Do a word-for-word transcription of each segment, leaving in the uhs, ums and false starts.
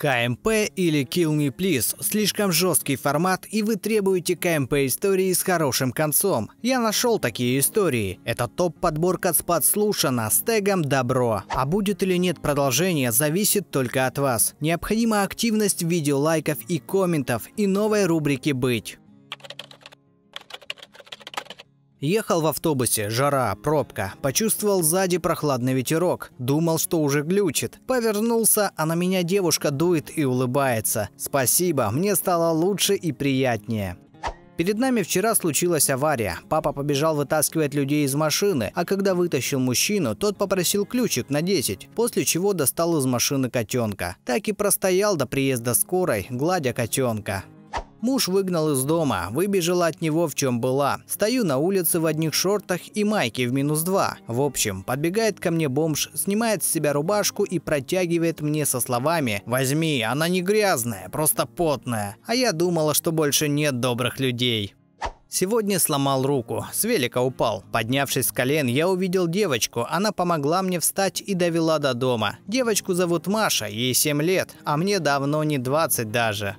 ка эм пэ или Kill Me Please – слишком жесткий формат, и вы требуете ка эм пэ-истории с хорошим концом. Я нашел такие истории. Это топ-подборка с «Подслушано» с тегом «Добро». А будет или нет продолжения, зависит только от вас. Необходима активность в виде лайков и комментов и новой рубрики «Быть». Ехал в автобусе, жара, пробка. Почувствовал сзади прохладный ветерок. Думал, что уже глючит. Повернулся, а на меня девушка дует и улыбается. Спасибо, мне стало лучше и приятнее. Перед нами вчера случилась авария. Папа побежал вытаскивать людей из машины, а когда вытащил мужчину, тот попросил ключик на десять, после чего достал из машины котенка. Так и простоял до приезда скорой, гладя котенка. Муж выгнал из дома, выбежала от него в чем была. Стою на улице в одних шортах и майке в минус два. В общем, подбегает ко мне бомж, снимает с себя рубашку и протягивает мне со словами: «Возьми, она не грязная, просто потная». А я думала, что больше нет добрых людей. Сегодня сломал руку, с велика упал. Поднявшись с колен, я увидел девочку, она помогла мне встать и довела до дома. Девочку зовут Маша, ей семь лет, а мне давно не двадцать даже.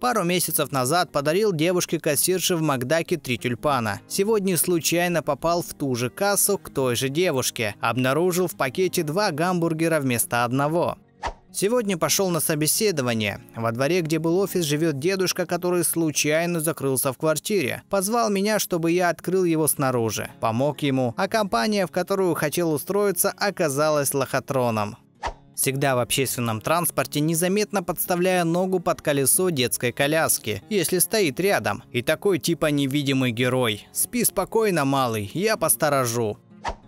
Пару месяцев назад подарил девушке-кассирше в Макдаке три тюльпана. Сегодня случайно попал в ту же кассу к той же девушке. Обнаружил в пакете два гамбургера вместо одного. Сегодня пошел на собеседование. Во дворе, где был офис, живет дедушка, который случайно закрылся в квартире. Позвал меня, чтобы я открыл его снаружи. Помог ему, а компания, в которую хотел устроиться, оказалась лохотроном. Всегда в общественном транспорте, незаметно подставляя ногу под колесо детской коляски, если стоит рядом. И такой типа невидимый герой. Спи спокойно, малый, я посторожу.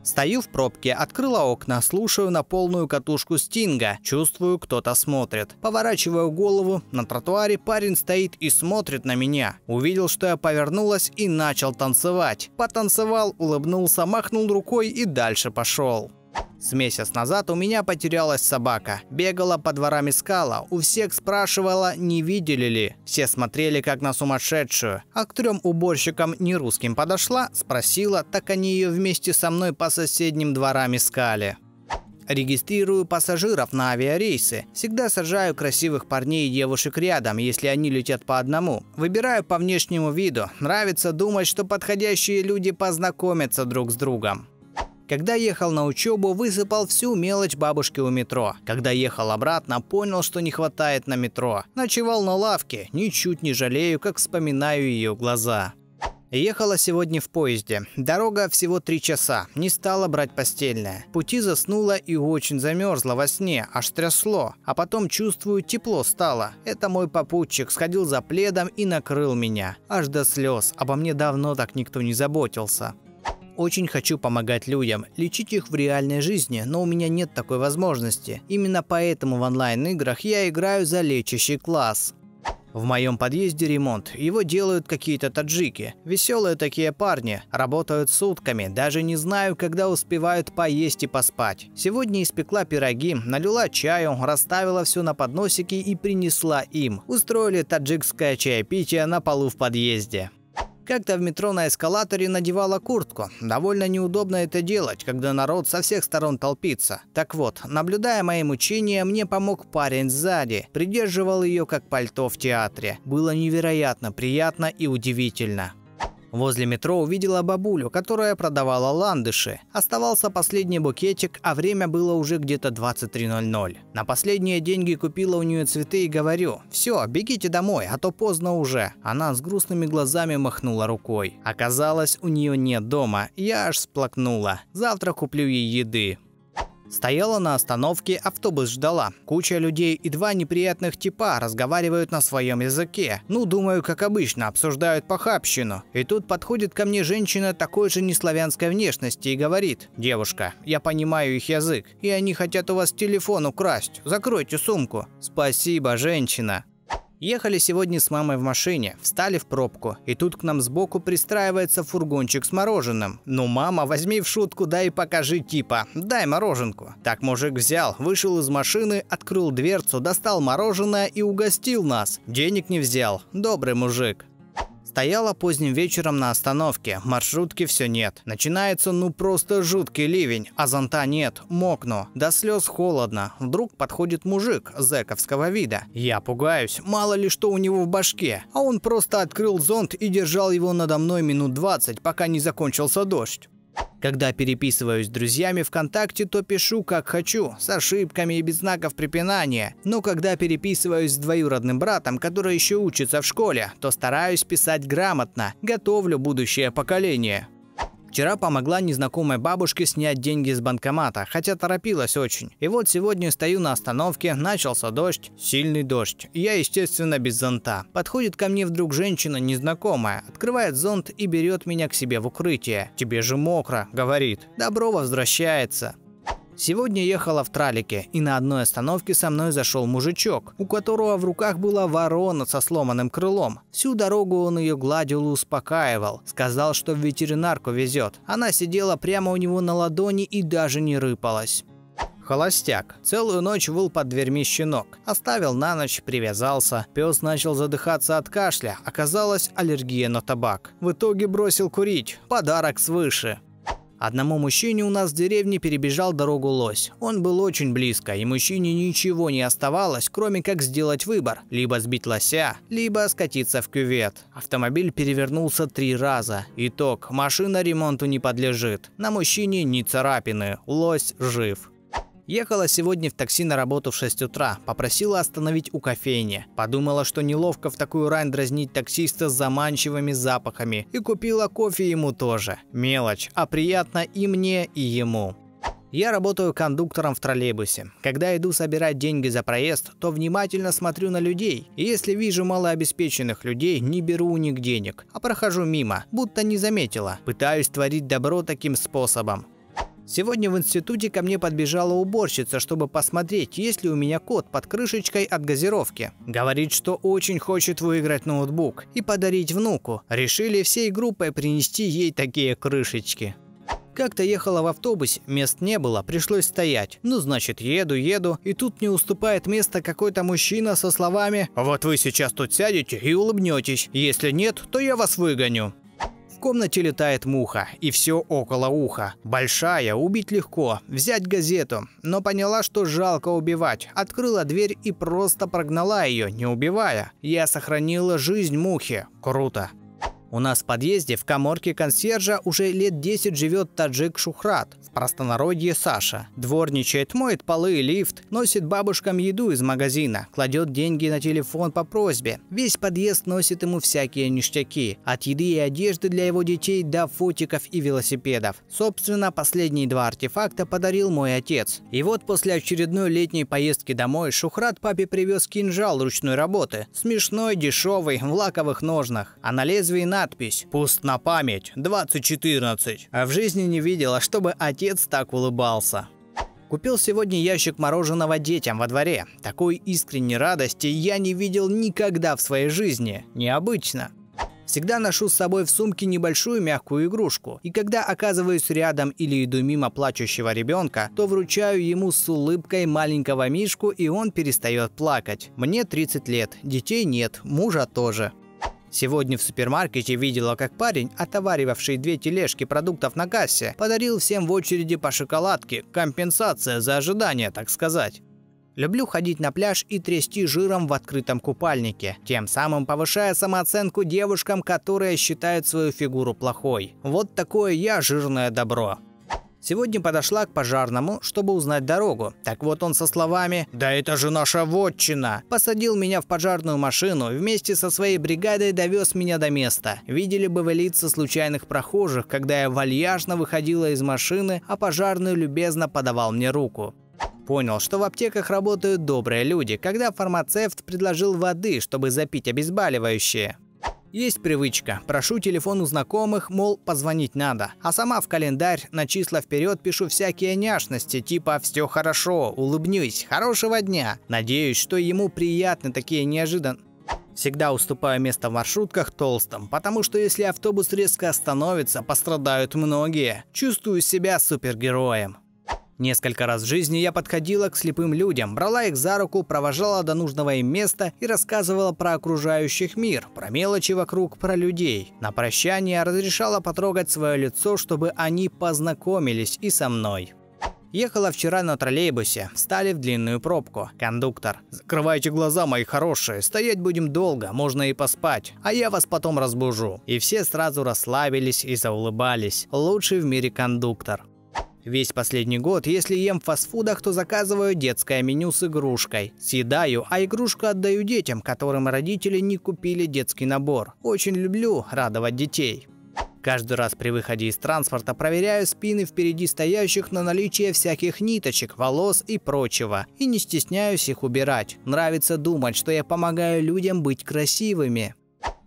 Стою в пробке, открыла окна, слушаю на полную катушку Стинга. Чувствую, кто-то смотрит. Поворачиваю голову, на тротуаре парень стоит и смотрит на меня. Увидел, что я повернулась, и начал танцевать. Потанцевал, улыбнулся, махнул рукой и дальше пошел. С месяц назад у меня потерялась собака. Бегала по дворам, искала. У всех спрашивала, не видели ли. Все смотрели, как на сумасшедшую. А к трем уборщикам нерусским подошла, спросила, так они ее вместе со мной по соседним дворам искали. Регистрирую пассажиров на авиарейсы. Всегда сажаю красивых парней и девушек рядом, если они летят по одному. Выбираю по внешнему виду. Нравится думать, что подходящие люди познакомятся друг с другом. Когда ехал на учебу, высыпал всю мелочь бабушки у метро. Когда ехал обратно, понял, что не хватает на метро. Ночевал на лавке, ничуть не жалею, как вспоминаю ее глаза. Ехала сегодня в поезде. Дорога всего три часа, не стала брать постельное. Пути заснула и очень замерзла во сне, аж трясло. А потом чувствую, тепло стало. Это мой попутчик сходил за пледом и накрыл меня. Аж до слез, обо мне давно так никто не заботился. Очень хочу помогать людям, лечить их в реальной жизни, но у меня нет такой возможности. Именно поэтому в онлайн-играх я играю за лечащий класс. В моем подъезде ремонт, его делают какие-то таджики. Веселые такие парни, работают сутками, даже не знаю, когда успевают поесть и поспать. Сегодня испекла пироги, налила чаю, расставила все на подносики и принесла им. Устроили таджикское чаепитие на полу в подъезде. Как-то в метро на эскалаторе надевала куртку. Довольно неудобно это делать, когда народ со всех сторон толпится. Так вот, наблюдая мои мучения, мне помог парень сзади. Придерживал ее как пальто в театре. Было невероятно приятно и удивительно. Возле метро увидела бабулю, которая продавала ландыши. Оставался последний букетик, а время было уже где-то двадцать три ноль ноль. На последние деньги купила у нее цветы и говорю: «Все, бегите домой, а то поздно уже». Она с грустными глазами махнула рукой. Оказалось, у нее нет дома. Я аж всплакнула. Завтра куплю ей еды. Стояла на остановке, автобус ждала. Куча людей и два неприятных типа разговаривают на своем языке. Ну, думаю, как обычно, обсуждают похабщину. И тут подходит ко мне женщина такой же неславянской внешности и говорит: «Девушка, я понимаю их язык, и они хотят у вас телефон украсть. Закройте сумку». «Спасибо, женщина». Ехали сегодня с мамой в машине, встали в пробку, и тут к нам сбоку пристраивается фургончик с мороженым. «Ну, мама, возьми в шутку, да и покажи типа, дай мороженку». Так мужик взял, вышел из машины, открыл дверцу, достал мороженое и угостил нас. Денег не взял, добрый мужик. Стояла поздним вечером на остановке, маршрутки все нет. Начинается ну просто жуткий ливень, а зонта нет, мокну. До слез холодно. Вдруг подходит мужик зэковского вида. Я пугаюсь, мало ли что у него в башке. А он просто открыл зонт и держал его надо мной минут двадцать, пока не закончился дождь. Когда переписываюсь с друзьями ВКонтакте, то пишу как хочу, с ошибками и без знаков препинания. Но когда переписываюсь с двоюродным братом, который еще учится в школе, то стараюсь писать грамотно, готовлю будущее поколение. Вчера помогла незнакомой бабушке снять деньги с банкомата, хотя торопилась очень. И вот сегодня стою на остановке, начался дождь, сильный дождь. Я, естественно, без зонта. Подходит ко мне вдруг женщина незнакомая, открывает зонт и берет меня к себе в укрытие. «Тебе же мокро», – говорит. Добро возвращается. Сегодня ехала в тралике, и на одной остановке со мной зашел мужичок, у которого в руках была ворона со сломанным крылом. Всю дорогу он ее гладил и успокаивал. Сказал, что в ветеринарку везет. Она сидела прямо у него на ладони и даже не рыпалась. Холостяк. Целую ночь выл под дверьми щенок. Оставил на ночь, привязался. Пес начал задыхаться от кашля. Оказалась аллергия на табак. В итоге бросил курить. Подарок свыше. Одному мужчине у нас в деревне перебежал дорогу лось. Он был очень близко, и мужчине ничего не оставалось, кроме как сделать выбор. Либо сбить лося, либо скатиться в кювет. Автомобиль перевернулся три раза. Итог. Машина ремонту не подлежит. На мужчине ни царапины. Лось жив. Ехала сегодня в такси на работу в шесть утра, попросила остановить у кофейни. Подумала, что неловко в такую рань дразнить таксиста с заманчивыми запахами, и купила кофе ему тоже. Мелочь, а приятно и мне, и ему. Я работаю кондуктором в троллейбусе. Когда иду собирать деньги за проезд, то внимательно смотрю на людей. И если вижу малообеспеченных людей, не беру у них денег, а прохожу мимо, будто не заметила. Пытаюсь творить добро таким способом. Сегодня в институте ко мне подбежала уборщица, чтобы посмотреть, есть ли у меня код под крышечкой от газировки. Говорит, что очень хочет выиграть ноутбук и подарить внуку. Решили всей группой принести ей такие крышечки. Как-то ехала в автобусе, мест не было, пришлось стоять. Ну, значит, еду, еду, и тут мне уступает место какой-то мужчина со словами: «Вот вы сейчас тут сядете и улыбнетесь, если нет, то я вас выгоню». В комнате летает муха, и все около уха. Большая, убить легко, взять газету. Но поняла, что жалко убивать. Открыла дверь и просто прогнала ее, не убивая. Я сохранила жизнь мухи. Круто. У нас в подъезде в каморке консьержа уже лет десять живет таджик Шухрат, в простонародье Саша. Дворничает, моет полы и лифт, носит бабушкам еду из магазина, кладет деньги на телефон по просьбе. Весь подъезд носит ему всякие ништяки, от еды и одежды для его детей до фотиков и велосипедов. Собственно, последние два артефакта подарил мой отец. И вот после очередной летней поездки домой Шухрат папе привез кинжал ручной работы, смешной, дешевый, в лаковых ножнах, а на лезвии на надпись «Пуст на память, двадцать четырнадцать». А в жизни не видела, чтобы отец так улыбался. Купил сегодня ящик мороженого детям во дворе. Такой искренней радости я не видел никогда в своей жизни. Необычно. Всегда ношу с собой в сумке небольшую мягкую игрушку. И когда оказываюсь рядом или иду мимо плачущего ребенка, то вручаю ему с улыбкой маленького мишку, и он перестает плакать. Мне тридцать лет, детей нет, мужа тоже. Сегодня в супермаркете видела, как парень, отоваривавший две тележки продуктов на кассе, подарил всем в очереди по шоколадке, компенсация за ожидание, так сказать. Люблю ходить на пляж и трясти жиром в открытом купальнике, тем самым повышая самооценку девушкам, которые считают свою фигуру плохой. Вот такое я жирное добро. Сегодня подошла к пожарному, чтобы узнать дорогу. Так вот он со словами «Да это же наша вотчина!» посадил меня в пожарную машину, вместе со своей бригадой довез меня до места. Видели бы вы лица случайных прохожих, когда я вальяжно выходила из машины, а пожарный любезно подавал мне руку. Понял, что в аптеках работают добрые люди, когда фармацевт предложил воды, чтобы запить обезболивающее. Есть привычка. Прошу телефон у знакомых, мол, позвонить надо. А сама в календарь на числа вперед пишу всякие няшности, типа «все хорошо», «улыбнюсь», «хорошего дня». Надеюсь, что ему приятны такие неожиданные. Всегда уступаю место в маршрутках толстым, потому что если автобус резко остановится, пострадают многие. Чувствую себя супергероем. Несколько раз в жизни я подходила к слепым людям, брала их за руку, провожала до нужного им места и рассказывала про окружающих мир, про мелочи вокруг, про людей. На прощание разрешала потрогать свое лицо, чтобы они познакомились и со мной. Ехала вчера на троллейбусе, встали в длинную пробку. Кондуктор: «Закрывайте глаза, мои хорошие, стоять будем долго, можно и поспать, а я вас потом разбужу». И все сразу расслабились и заулыбались. Лучший в мире кондуктор. Весь последний год, если ем в фастфудах, то заказываю детское меню с игрушкой. Съедаю, а игрушку отдаю детям, которым родители не купили детский набор. Очень люблю радовать детей. Каждый раз при выходе из транспорта проверяю спины впереди стоящих на наличие всяких ниточек, волос и прочего. И не стесняюсь их убирать. Нравится думать, что я помогаю людям быть красивыми.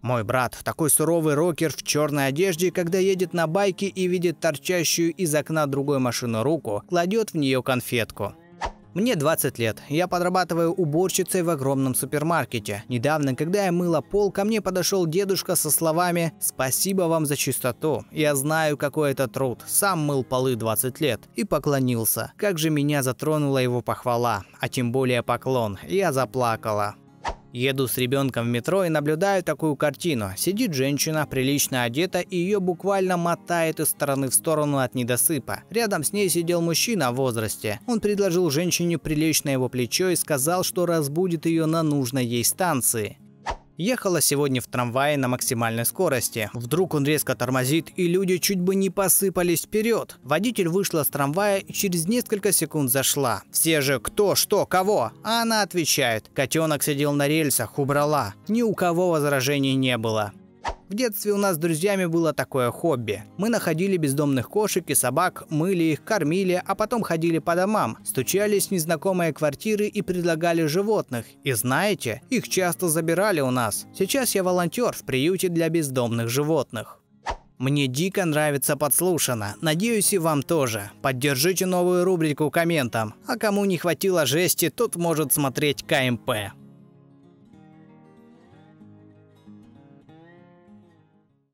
Мой брат такой суровый рокер в черной одежде, когда едет на байке и видит торчащую из окна другой машины руку, кладет в нее конфетку. Мне двадцать лет. Я подрабатываю уборщицей в огромном супермаркете. Недавно, когда я мыла пол, ко мне подошел дедушка со словами: «Спасибо вам за чистоту. Я знаю, какой это труд. Сам мыл полы двадцать лет». И поклонился. Как же меня затронула его похвала, а тем более поклон. Я заплакала. Еду с ребенком в метро и наблюдаю такую картину. Сидит женщина, прилично одета, и ее буквально мотает из стороны в сторону от недосыпа. Рядом с ней сидел мужчина в возрасте. Он предложил женщине прилечь на его плечо и сказал, что разбудит ее на нужной ей станции. Ехала сегодня в трамвае на максимальной скорости. Вдруг он резко тормозит, и люди чуть бы не посыпались вперед. Водитель вышла с трамвая и через несколько секунд зашла. Все же: кто, что, кого? А она отвечает: котенок сидел на рельсах, убрала. Ни у кого возражений не было. В детстве у нас с друзьями было такое хобби. Мы находили бездомных кошек и собак, мыли их, кормили, а потом ходили по домам, стучались в незнакомые квартиры и предлагали животных. И знаете, их часто забирали у нас. Сейчас я волонтер в приюте для бездомных животных. Мне дико нравится «Подслушано». Надеюсь, и вам тоже. Поддержите новую рубрику комментом. А кому не хватило жести, тот может смотреть ка эм пэ.